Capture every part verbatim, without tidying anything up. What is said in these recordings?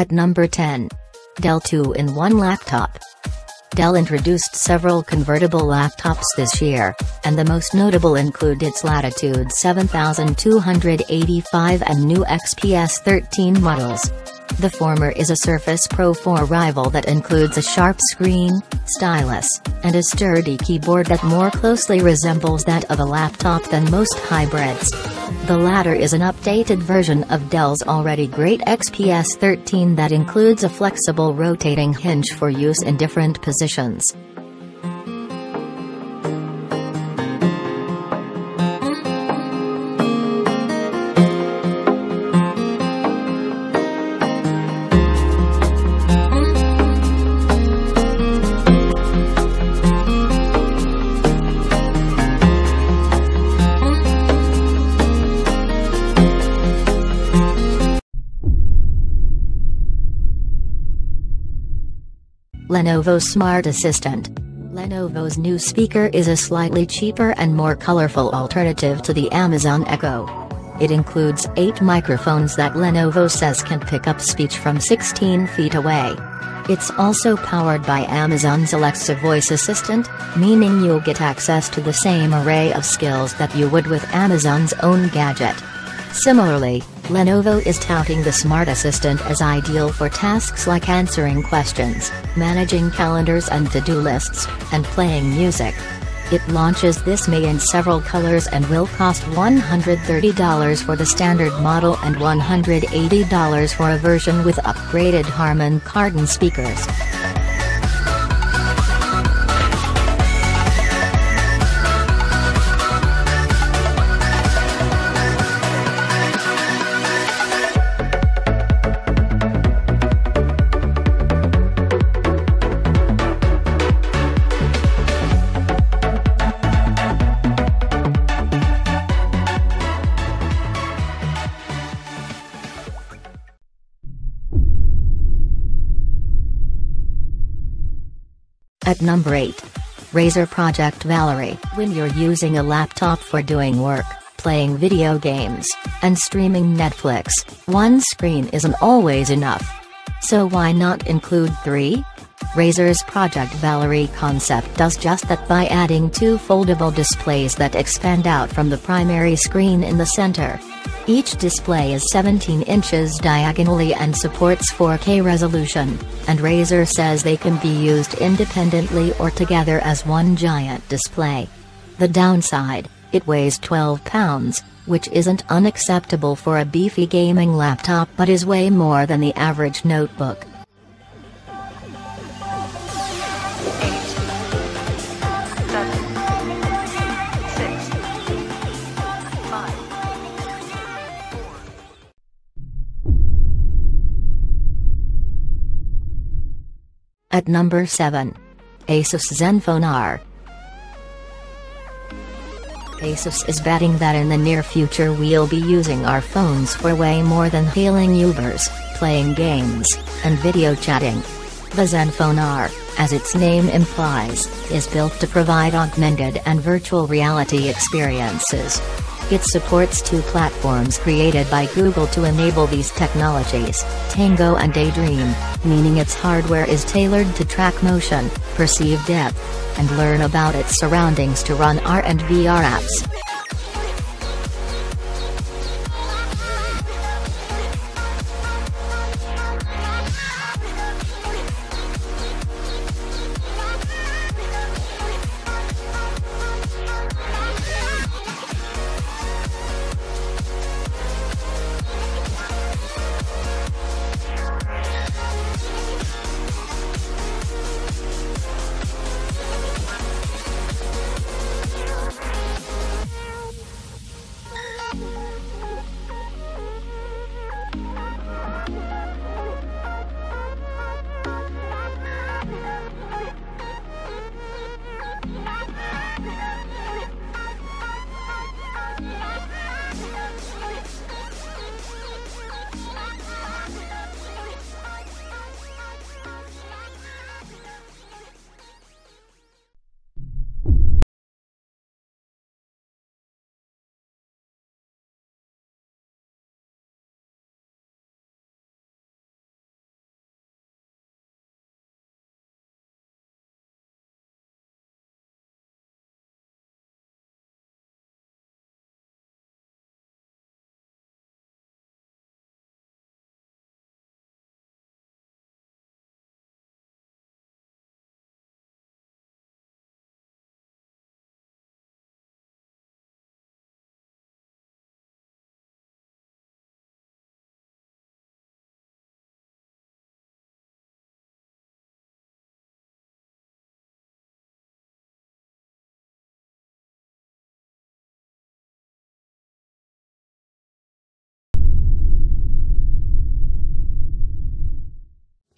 At number ten. Dell two in one Laptop. Dell introduced several convertible laptops this year, and the most notable include its Latitude seven thousand two hundred eighty-five and new X P S thirteen models. The former is a Surface Pro four rival that includes a sharp screen, stylus, and a sturdy keyboard that more closely resembles that of a laptop than most hybrids. The latter is an updated version of Dell's already great X P S thirteen that includes a flexible rotating hinge for use in different positions. Lenovo Smart Assistant. Lenovo's new speaker is a slightly cheaper and more colorful alternative to the Amazon Echo. It includes eight microphones that Lenovo says can pick up speech from sixteen feet away. It's also powered by Amazon's Alexa voice assistant, meaning you'll get access to the same array of skills that you would with Amazon's own gadget. Similarly, Lenovo is touting the Smart Assistant as ideal for tasks like answering questions, managing calendars and to-do lists, and playing music. It launches this May in several colors and will cost one hundred thirty dollars for the standard model and one hundred eighty dollars for a version with upgraded Harman Kardon speakers. At number eight. Razer Project Valerie. When you're using a laptop for doing work, playing video games, and streaming Netflix, one screen isn't always enough. So why not include three? Razer's Project Valerie concept does just that by adding two foldable displays that expand out from the primary screen in the center. Each display is seventeen inches diagonally and supports four K resolution, and Razer says they can be used independently or together as one giant display. The downside, it weighs twelve pounds, which isn't unacceptable for a beefy gaming laptop but is way more than the average notebook. At number seven. Asus Zenfone R. Asus is betting that in the near future we'll be using our phones for way more than hailing Ubers, playing games, and video chatting. The Zenfone R, as its name implies, is built to provide augmented and virtual reality experiences. It supports two platforms created by Google to enable these technologies, Tango and Daydream, meaning its hardware is tailored to track motion, perceive depth, and learn about its surroundings to run R and V R apps.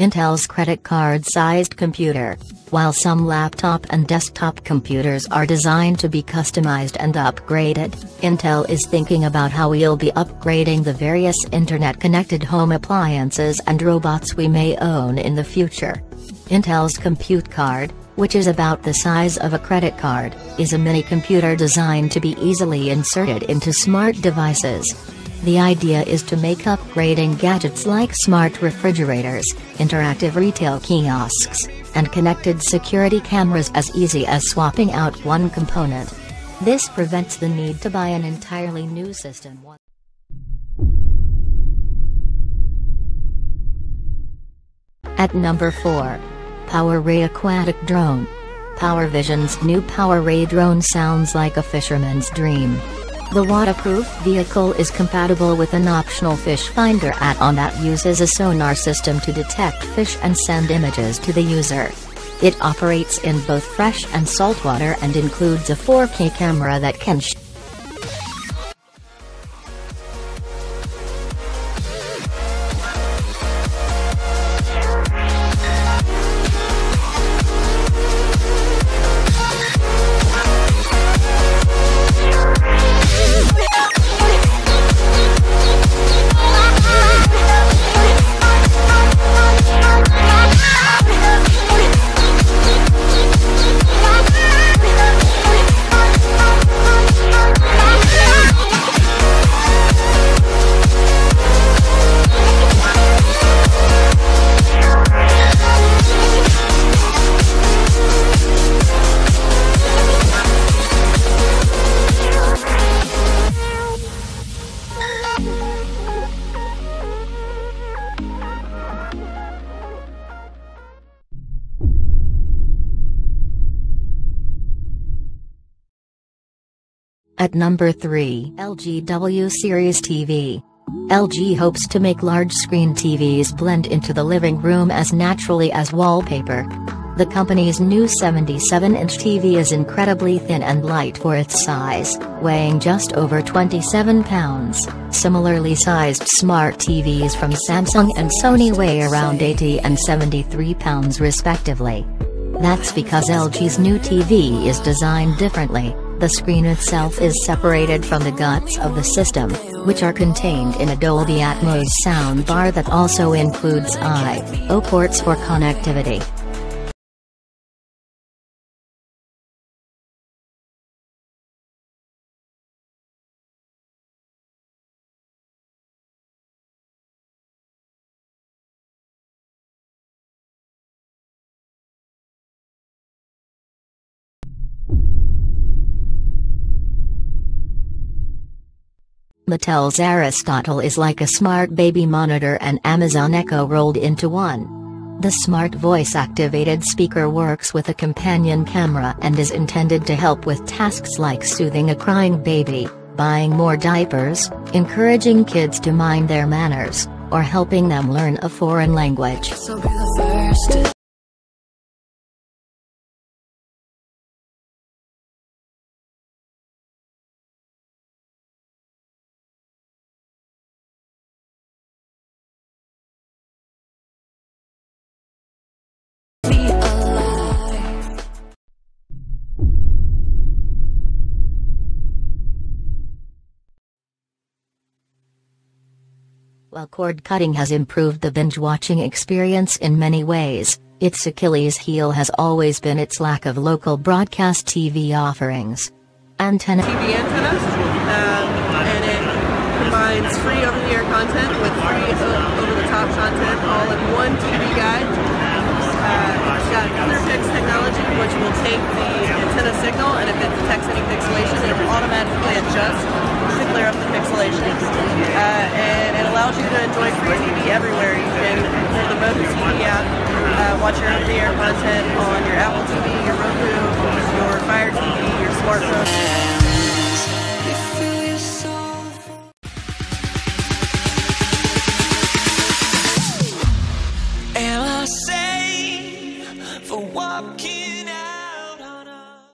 Intel's credit card-sized computer. While some laptop and desktop computers are designed to be customized and upgraded, Intel is thinking about how we'll be upgrading the various internet-connected home appliances and robots we may own in the future. Intel's Compute Card, which is about the size of a credit card, is a mini computer designed to be easily inserted into smart devices. The idea is to make upgrading gadgets like smart refrigerators, interactive retail kiosks, and connected security cameras as easy as swapping out one component. This prevents the need to buy an entirely new system. At number four. PowerRay Aquatic Drone. PowerVision's new PowerRay drone sounds like a fisherman's dream. The waterproof vehicle is compatible with an optional fish finder add-on that uses a sonar system to detect fish and send images to the user. It operates in both fresh and saltwater and includes a four K camera that can sh- At number three. L G W Series T V. L G hopes to make large-screen T Vs blend into the living room as naturally as wallpaper. The company's new seventy-seven inch T V is incredibly thin and light for its size, weighing just over twenty-seven pounds. Similarly sized smart T Vs from Samsung and Sony weigh around eighty and seventy-three pounds respectively. That's because L G's new T V is designed differently. The screen itself is separated from the guts of the system, which are contained in a Dolby Atmos soundbar that also includes I O ports for connectivity. Mattel's Aristotle is like a smart baby monitor and Amazon Echo rolled into one. The smart voice-activated speaker works with a companion camera and is intended to help with tasks like soothing a crying baby, buying more diapers, encouraging kids to mind their manners, or helping them learn a foreign language. While cord cutting has improved the binge-watching experience in many ways, its Achilles heel has always been its lack of local broadcast T V offerings. Antenna T V antennas, um, and it combines free over-the-air content with free over-the-top content all in one T V guide. Uh, it's got ClearFix technology, which will take the antenna signal, and if it detects any pixelation, it will automatically adjust to clear up the pixelation. Uh, and it allows you to enjoy free T V everywhere.